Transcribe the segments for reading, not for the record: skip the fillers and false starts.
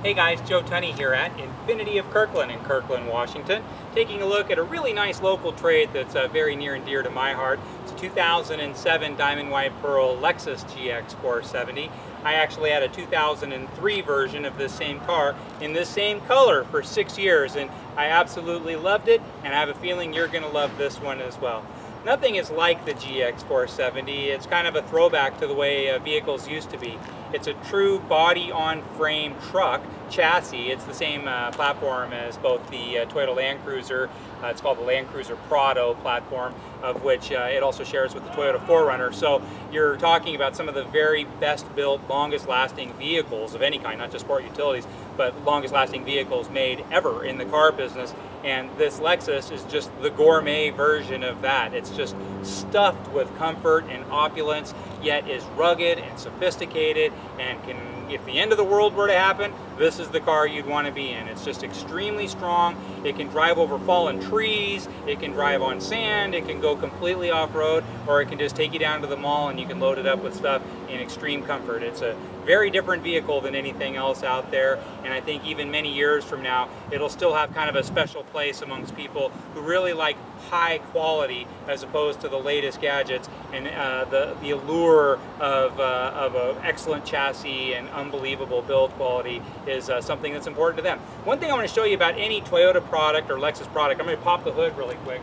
Hey guys, Joe Tunney here at Infinity of Kirkland in Kirkland, Washington, taking a look at a really nice local trade that's very near and dear to my heart. It's a 2007 Diamond White Pearl Lexus GX470. I actually had a 2003 version of this same car in this same color for 6 years, and I absolutely loved it, and I have a feeling you're going to love this one as well. Nothing is like the GX470. It's kind of a throwback to the way vehicles used to be. It's a true body-on-frame truck chassis. It's the same platform as both the Toyota Land Cruiser. It's called the Land Cruiser Prado platform, of which it also shares with the Toyota 4Runner. So you're talking about some of the very best-built, longest-lasting vehicles of any kind, not just sport utilities, but longest-lasting vehicles made ever in the car business. And this Lexus is just the gourmet version of that. It's just stuffed with comfort and opulence, yet is rugged and sophisticated, and can, if the end of the world were to happen, this is the car you'd want to be in. It's just extremely strong. It can drive over fallen trees, it can drive on sand, it can go completely off-road, or it can just take you down to the mall and you can load it up with stuff in extreme comfort. It's a very different vehicle than anything else out there, and I think even many years from now, it'll still have kind of a special place amongst people who really like high quality as opposed to the latest gadgets and the allure of an excellent chassis and unbelievable build quality is something that's important to them. One thing I want to show you about any Toyota product or Lexus product, I'm going to pop the hood really quick.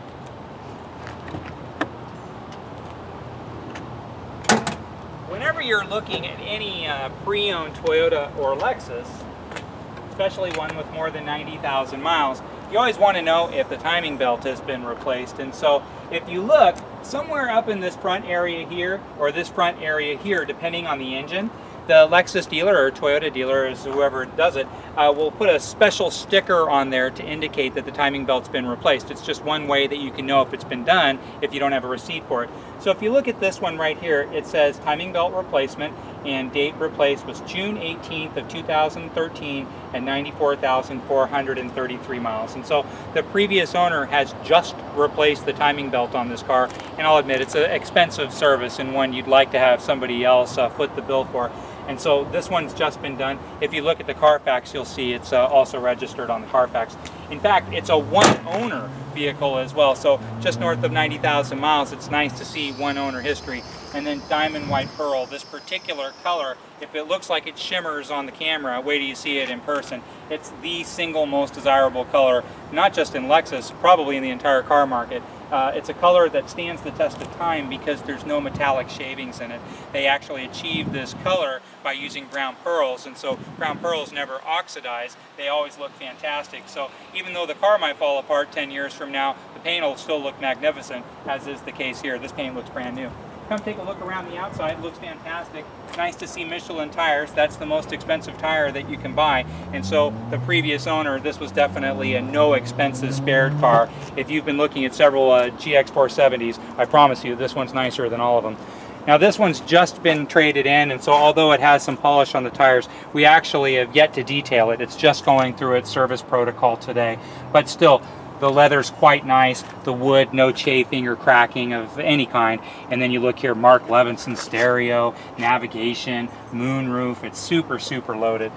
Whenever you're looking at any pre-owned Toyota or Lexus, especially one with more than 90,000 miles, you always want to know if the timing belt has been replaced. And so if you look somewhere up in this front area here or this front area here, depending on the engine, the Lexus dealer or Toyota dealer, is whoever does it, will put a special sticker on there to indicate that the timing belt's been replaced. It's just one way that you can know if it's been done if you don't have a receipt for it. So if you look at this one right here, it says timing belt replacement and date replaced was June 18th of 2013 at 94,433 miles. And so the previous owner has just replaced the timing belt on this car, and I'll admit it's an expensive service and one you'd like to have somebody else foot the bill for. And so this one's just been done. If you look at the Carfax, you'll see it's also registered on the Carfax. In fact, it's a one-owner vehicle as well, so just north of 90,000 miles, it's nice to see one-owner history. And then Diamond White Pearl, this particular color, if it looks like it shimmers on the camera, wait till you see it in person. It's the single most desirable color, not just in Lexus, probably in the entire car market. It's a color that stands the test of time because there's no metallic shavings in it. They actually achieved this color by using ground pearls, and so ground pearls never oxidize. They always look fantastic. So even though the car might fall apart 10 years from now, the paint will still look magnificent, as is the case here. This paint looks brand new. Come take a look around the outside, it looks fantastic. Nice to see Michelin tires. That's the most expensive tire that you can buy. And so the previous owner, this was definitely a no expenses spared car. If you've been looking at several GX470s, I promise you this one's nicer than all of them. Now this one's just been traded in, and so although it has some polish on the tires, we actually have yet to detail it. It's just going through its service protocol today, but still, the leather's quite nice, the wood, no chafing or cracking of any kind. And then you look here, Mark Levinson stereo, navigation, moonroof. It's super, super loaded.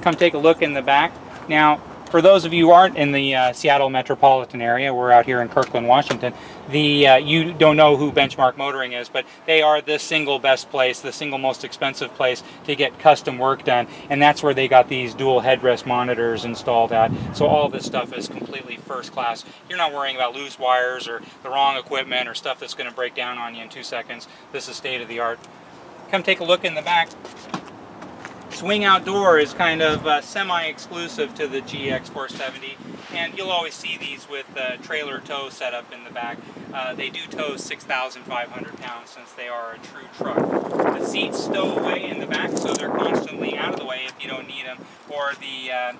Come take a look in the back. Now, for those of you who aren't in the Seattle metropolitan area, we're out here in Kirkland, Washington, you don't know who Benchmark Motoring is, but they are the single best place, the single most expensive place to get custom work done, and that's where they got these dual headrest monitors installed at. So all this stuff is completely first class. You're not worrying about loose wires or the wrong equipment or stuff that's going to break down on you in 2 seconds. This is state of the art. Come take a look in the back. Swing Outdoor is kind of semi-exclusive to the GX470, and you'll always see these with trailer tow setup in the back. They do tow 6,500 pounds since they are a true truck. The seats stow away in the back, so they're constantly out of the way if you don't need them, or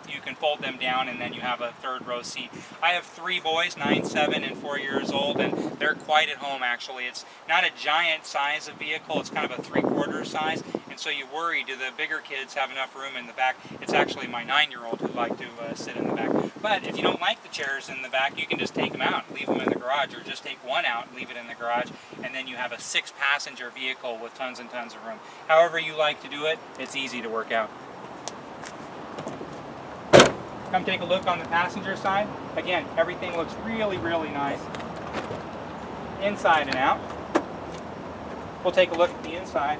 you can fold them down and then you have a third row seat. I have three boys, 9, 7, and 4 years old, and they're quite at home actually. It's not a giant size of vehicle, it's kind of a three-quarter size. So you worry, do the bigger kids have enough room in the back? It's actually my 9-year-old who'd like to sit in the back. But if you don't like the chairs in the back, you can just take them out, leave them in the garage, or just take one out and leave it in the garage, and then you have a 6-passenger vehicle with tons and tons of room. However you like to do it, it's easy to work out. Come take a look on the passenger side. Again, everything looks really, really nice inside and out. We'll take a look at the inside.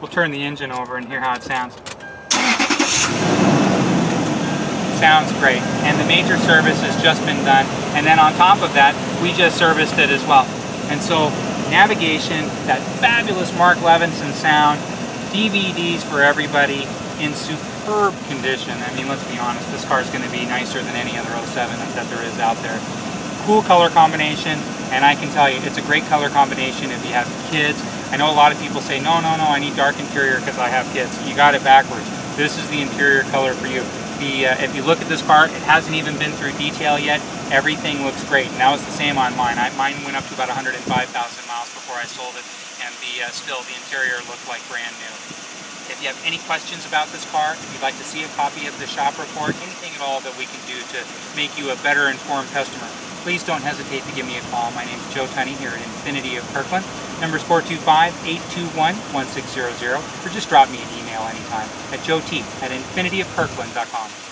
We'll turn the engine over and hear how it sounds. Sounds great. And the major service has just been done. And then on top of that, we just serviced it as well. And so navigation, that fabulous Mark Levinson sound, DVDs for everybody in superb condition. I mean, let's be honest, this car is going to be nicer than any other 07 that there is out there. Cool color combination, and I can tell you, it's a great color combination if you have kids. I know a lot of people say, no, I need dark interior because I have kids. You got it backwards. This is the interior color for you. If you look at this car, it hasn't even been through detail yet. Everything looks great, and that was the same on mine. Mine went up to about 105,000 miles before I sold it, and still the interior looked like brand new. If you have any questions about this car, if you'd like to see a copy of the shop report, anything at all that we can do to make you a better informed customer, please don't hesitate to give me a call. My name is Joe Tunney here at Infinity of Kirkland. Number's 425-821-1600, or just drop me an email anytime at joet@infinityofkirkland.com.